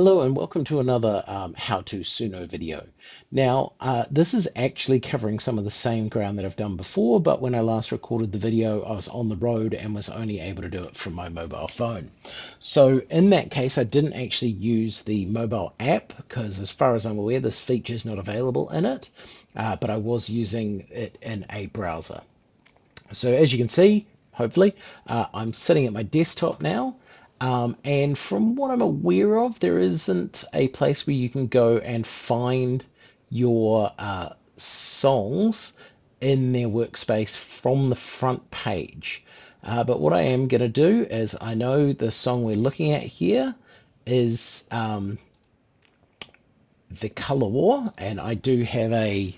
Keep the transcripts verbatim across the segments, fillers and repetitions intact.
Hello and welcome to another um, how-to Suno video. Now uh, this is actually covering some of the same ground that I've done before, but when I last recorded the video I was on the road and was only able to do it from my mobile phone. So in that case I didn't actually use the mobile app because as far as I'm aware this feature is not available in it, uh, but I was using it in a browser. So as you can see, hopefully, uh, I'm sitting at my desktop now. Um, and from what I'm aware of, there isn't a place where you can go and find your uh, songs in their workspace from the front page. Uh, but what I am going to do is, I know the song we're looking at here is um, The Colour War, and I do have a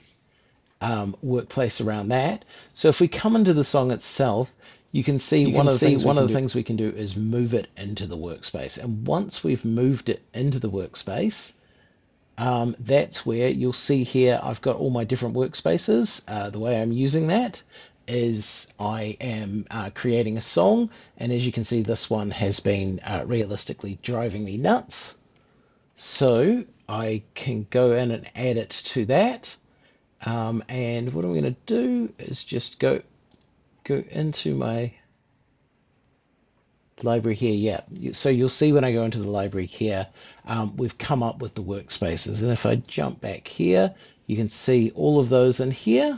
um, workplace around that. So if we come into the song itself, you can see one of the things we can do is move it into the workspace. And once we've moved it into the workspace, um, that's where you'll see here I've got all my different workspaces. Uh, the way I'm using that is I am uh, creating a song. And as you can see, this one has been uh, realistically driving me nuts. So I can go in and add it to that. Um, and what I'm going to do is just go... go into my library here. Yeah, so you'll see when I go into the library here, um, we've come up with the workspaces. And if I jump back here, you can see all of those in here.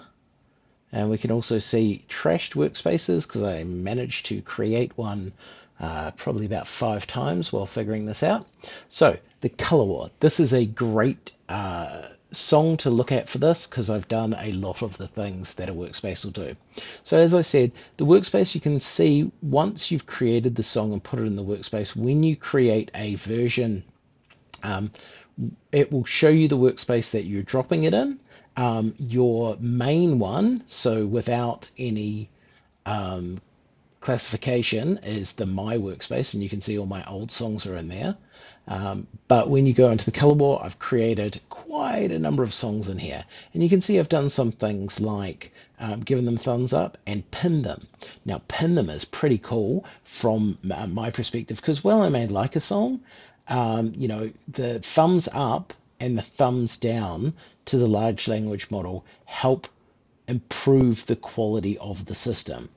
And we can also see trashed workspaces because I managed to create one uh, probably about five times while figuring this out. So The Colour War. This is a great uh, song to look at for this because I've done a lot of the things that a workspace will do. So as I said, the workspace, you can see once you've created the song and put it in the workspace, when you create a version, um, it will show you the workspace that you're dropping it in, um, your main one, so without any um, classification, is the My Workspace, and you can see all my old songs are in there. Um, but when you go into The Colour War, I've created quite a number of songs in here, and you can see I've done some things like um, given them thumbs up and pinned them. Now pin them is pretty cool from my perspective because while I may like a song, um, you know, the thumbs up and the thumbs down to the large language model help improve the quality of the system.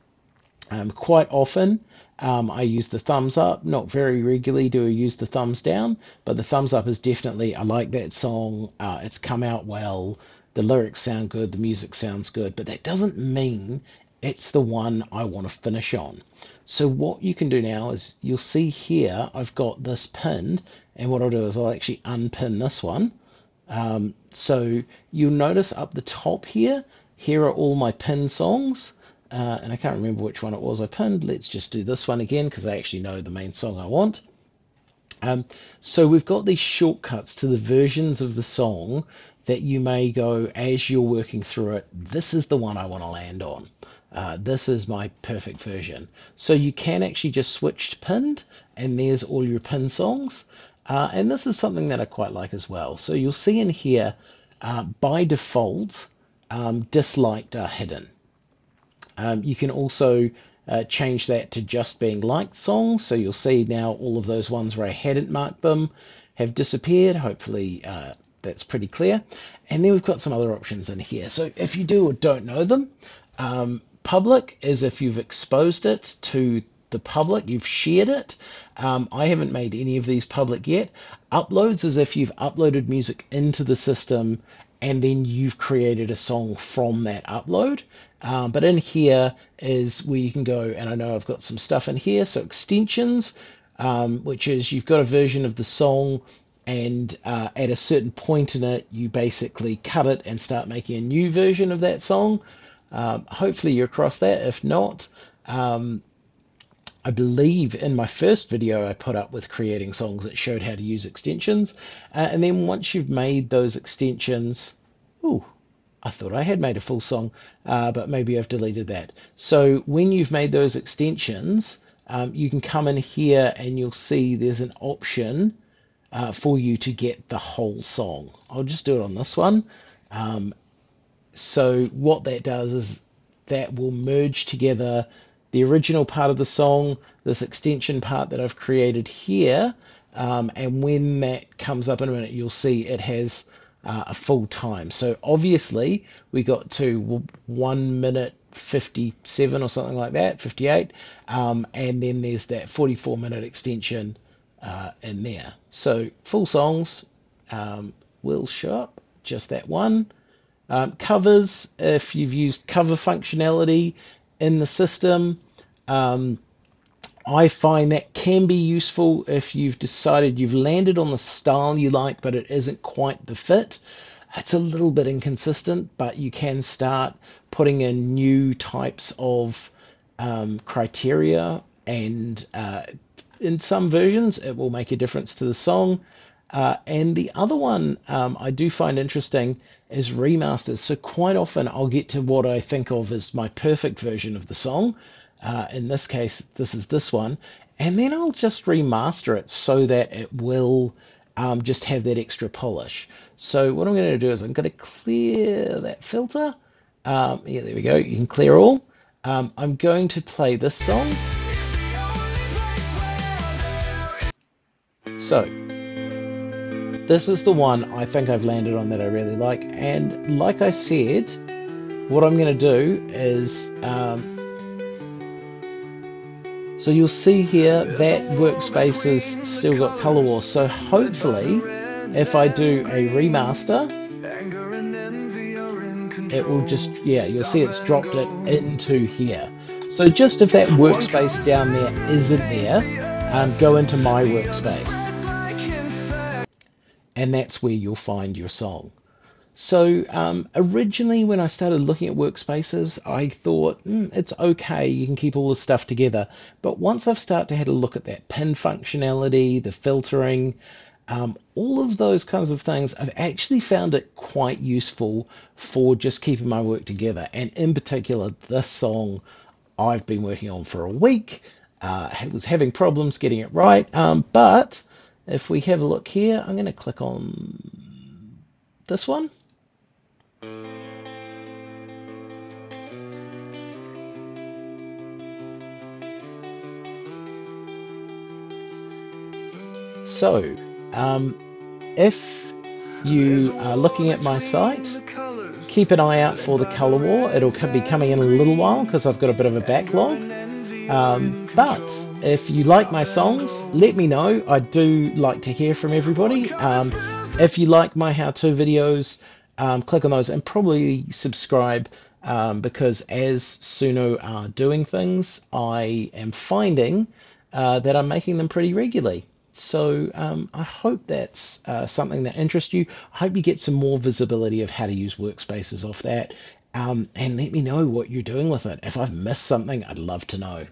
Um, quite often um, I use the thumbs up. Not very regularly do I use the thumbs down, but the thumbs up is definitely, I like that song, uh, it's come out well, the lyrics sound good, the music sounds good, but that doesn't mean it's the one I want to finish on. So what you can do now is, you'll see here I've got this pinned, and what I'll do is I'll actually unpin this one. Um, so you'll notice up the top here, here are all my pinned songs. Uh, and I can't remember which one it was I pinned. Let's just do this one again because I actually know the main song I want. Um, so we've got these shortcuts to the versions of the song that you may go, as you're working through it, this is the one I want to land on. Uh, this is my perfect version. So you can actually just switch to pinned, and there's all your pinned songs. Uh, and this is something that I quite like as well. So you'll see in here, uh, by default, um, disliked are hidden. Um, you can also uh, change that to just being liked songs. So you'll see now all of those ones where I hadn't marked them have disappeared. Hopefully uh, that's pretty clear. And then we've got some other options in here. So if you do or don't know them, um, public is if you've exposed it to the public, you've shared it. Um, I haven't made any of these public yet. Uploads is if you've uploaded music into the system and then you've created a song from that upload. Um, but in here is where you can go, and I know I've got some stuff in here, so extensions, um, which is you've got a version of the song, and uh, at a certain point in it, you basically cut it and start making a new version of that song. Um, hopefully you're across that. If not, um, I believe in my first video I put up with creating songs, it showed how to use extensions. Uh, and then once you've made those extensions, ooh, I thought I had made a full song, uh, but maybe I've deleted that. So when you've made those extensions, um, you can come in here and you'll see there's an option uh, for you to get the whole song. I'll just do it on this one. Um, so what that does is that will merge together the original part of the song, this extension part that I've created here, Um, and when that comes up in a minute, you'll see it has uh, a full time. So obviously we got to one minute fifty-seven or something like that, fifty-eight, um, and then there's that forty-four minute extension uh, in there. So full songs um, will show up, just that one. Um, covers, if you've used cover functionality in the system, um, I find that can be useful if you've decided you've landed on the style you like, but it isn't quite the fit. It's a little bit inconsistent, but you can start putting in new types of um, criteria, and uh, in some versions it will make a difference to the song. Uh, and the other one um, I do find interesting is remasters. So quite often I'll get to what I think of as my perfect version of the song. Uh, in this case, this is this one. And then I'll just remaster it so that it will um, just have that extra polish. So what I'm going to do is I'm going to clear that filter. Um, yeah, there we go. You can clear all. Um, I'm going to play this song. So this is the one I think I've landed on that I really like. And like I said, what I'm going to do is, um, so you'll see here that workspace has still got Colour War. So hopefully if I do a remaster, it will just, yeah, you'll see it's dropped it into here. So just if that workspace down there isn't there, um, go into My Workspace. And that's where you'll find your song. So um, originally when I started looking at workspaces, I thought, mm, it's okay, you can keep all this stuff together. But once I've started to have a look at that pin functionality, the filtering, um, all of those kinds of things, I've actually found it quite useful for just keeping my work together. And in particular, this song I've been working on for a week. Uh, I was having problems getting it right, um, but if we have a look here, I'm going to click on this one. So, um, if you are looking at my site, keep an eye out for the Colour War. It'll be coming in a little while because I've got a bit of a backlog. Um, but if you like my songs, let me know. I do like to hear from everybody. Um, if you like my how-to videos, um, click on those and probably subscribe, um, because as Suno are doing things, I am finding uh, that I'm making them pretty regularly. So um, I hope that's uh, something that interests you. I hope you get some more visibility of how to use workspaces off that. Um, and let me know what you're doing with it. If I've missed something, I'd love to know.